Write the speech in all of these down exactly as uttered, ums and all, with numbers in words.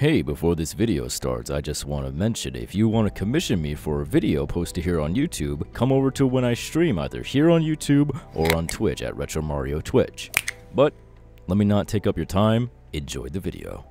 Hey, before this video starts, I just want to mention, if you want to commission me for a video posted here on YouTube, come over to when I stream either here on YouTube or on Twitch at Retro Mario Twitch. But let me not take up your time, enjoy the video.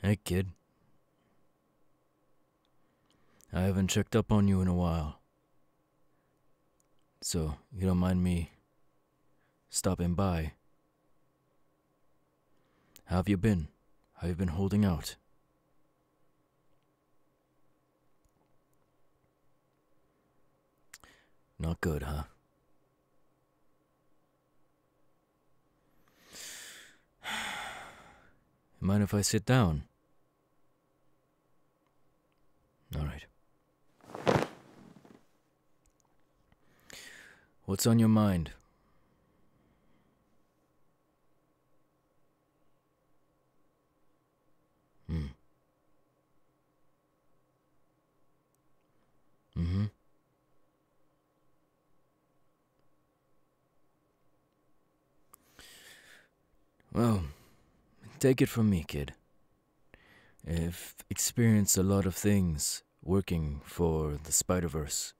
Hey, kid. I haven't checked up on you in a while. So, you don't mind me stopping by? How have you been? How have you been holding out? Not good, huh? Mind if I sit down? All right. What's on your mind? Hmm. Mm-hmm. Well, take it from me, kid. I've experienced a lot of things working for the Spider-Verse.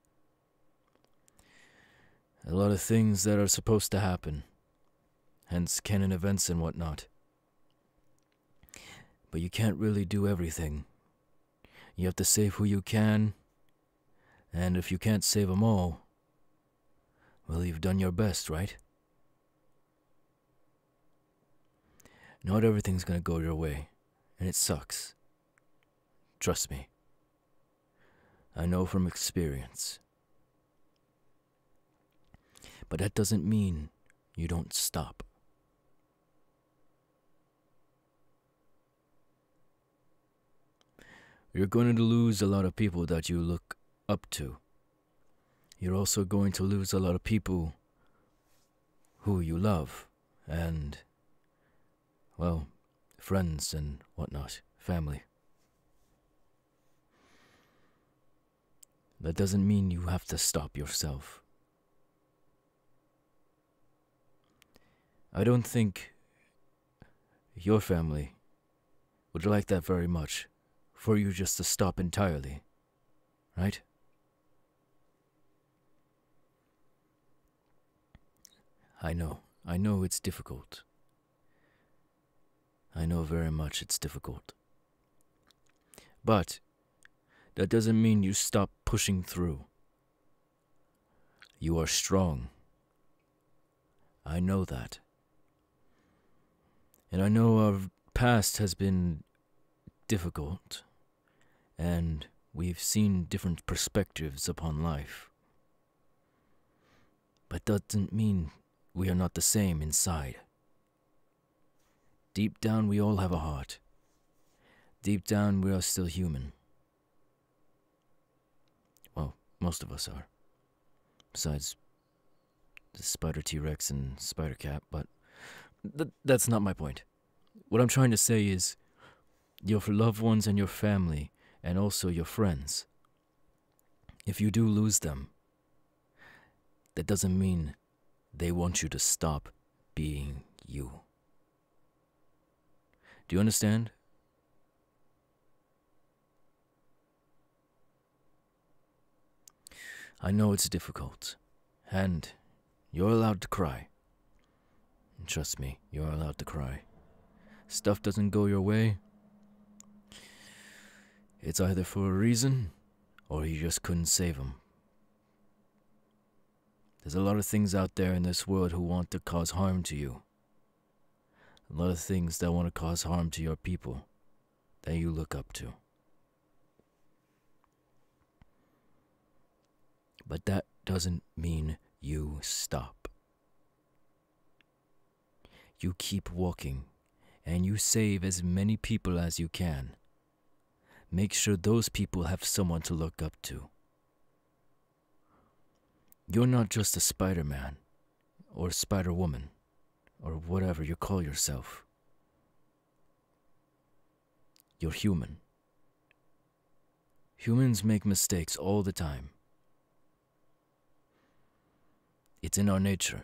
A lot of things that are supposed to happen, hence canon events and whatnot. But you can't really do everything. You have to save who you can, and if you can't save them all, well, you've done your best, right? Not everything's gonna go your way, and it sucks. Trust me. I know from experience. But that doesn't mean you don't stop. You're going to lose a lot of people that you look up to. You're also going to lose a lot of people who you love and, well, friends and whatnot, family. That doesn't mean you have to stop yourself. I don't think your family would like that very much, for you just to stop entirely, right? I know, I know it's difficult. I know very much it's difficult. But that doesn't mean you stop pushing through. You are strong. I know that. And I know our past has been difficult, and we've seen different perspectives upon life. But that doesn't mean we are not the same inside. Deep down, we all have a heart. Deep down, we are still human. Well, most of us are. Besides the Spider T-Rex and Spider Cat, but th that's not my point. What I'm trying to say is, your loved ones and your family, and also your friends, if you do lose them, that doesn't mean they want you to stop being you. Do you understand? I know it's difficult, and you're allowed to cry. Trust me, you're allowed to cry. Stuff doesn't go your way. It's either for a reason, or you just couldn't save them. There's a lot of things out there in this world who want to cause harm to you. A lot of things that want to cause harm to your people that you look up to. But that doesn't mean you stop. You keep walking, and you save as many people as you can. Make sure those people have someone to look up to. You're not just a Spider-Man, or Spider-Woman, or whatever you call yourself. You're human. Humans make mistakes all the time. It's in our nature.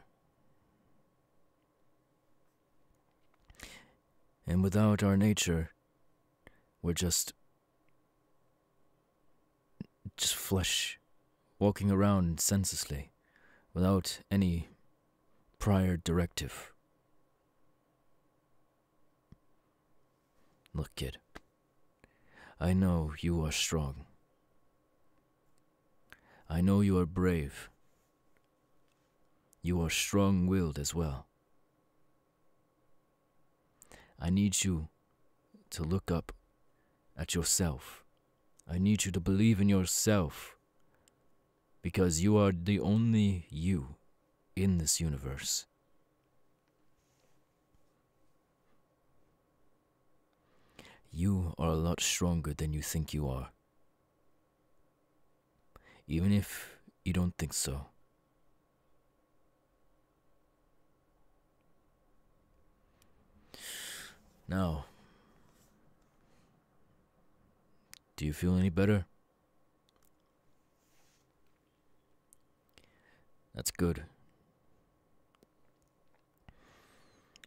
And without our nature, we're just... just flesh, walking around senselessly, without any prior directive. Look, kid, I know you are strong. I know you are brave. You are strong-willed as well. I need you to look up at yourself. I need you to believe in yourself, because you are the only you in this universe. You are a lot stronger than you think you are, even if you don't think so. Now, do you feel any better? That's good.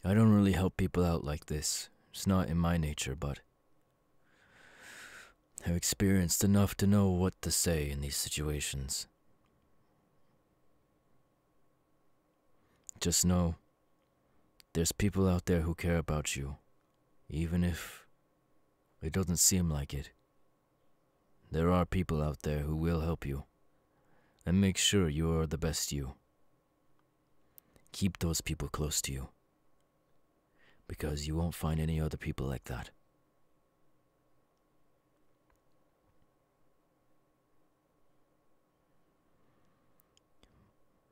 I don't really help people out like this. It's not in my nature, but I've experienced enough to know what to say in these situations. Just know there's people out there who care about you. Even if it doesn't seem like it, there are people out there who will help you and make sure you are the best you. Keep those people close to you, because you won't find any other people like that.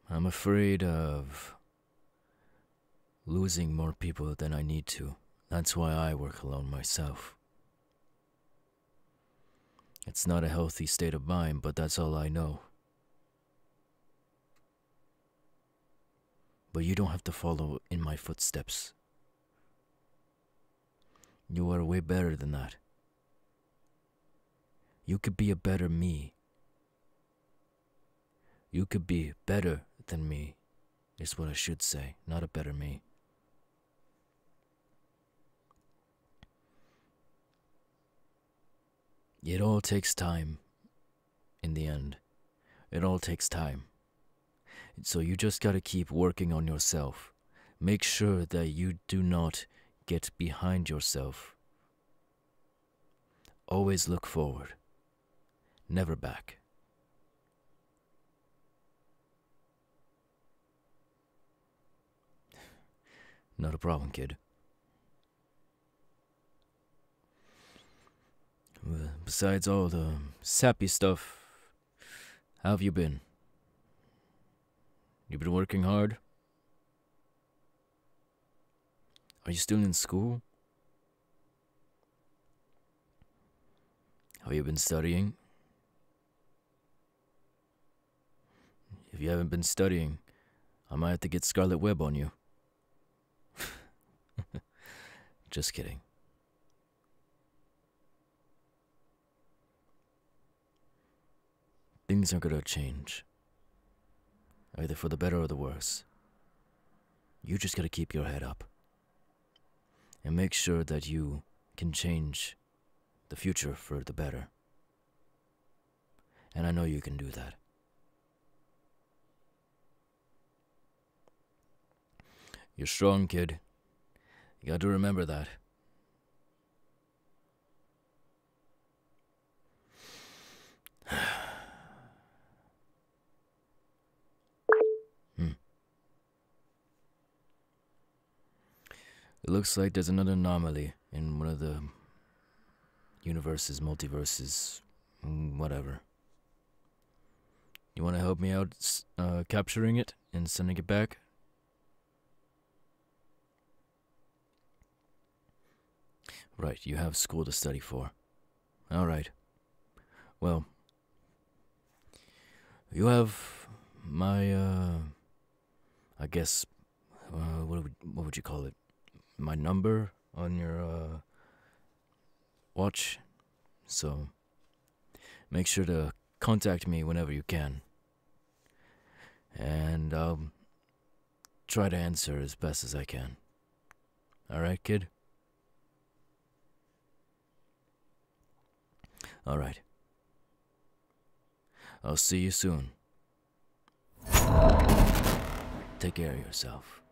I'm afraid of losing more people than I need to. That's why I work alone myself. It's not a healthy state of mind, but that's all I know. But you don't have to follow in my footsteps. You are way better than that. You could be a better me. You could be better than me, is what I should say, not a better me. It all takes time in the end. It all takes time. So you just gotta keep working on yourself. Make sure that you do not get behind yourself. Always look forward. Never back. Not a problem, kid. Besides all the sappy stuff, how have you been? You've been working hard? Are you still in school? Have you been studying? If you haven't been studying, I might have to get Scarlet Web on you. Just kidding. Things are gonna change, either for the better or the worse. You just gotta keep your head up and make sure that you can change the future for the better. And I know you can do that. You're strong, kid. You gotta remember that. It looks like there's another anomaly in one of the universes, multiverses, whatever. You want to help me out uh, capturing it and sending it back? Right, you have school to study for. Alright. Well, you have my, uh, I guess, uh, what would, what would you call it? My number on your, uh, watch. So, make sure to contact me whenever you can. And I'll try to answer as best as I can. Alright, kid? Alright. I'll see you soon. Take care of yourself.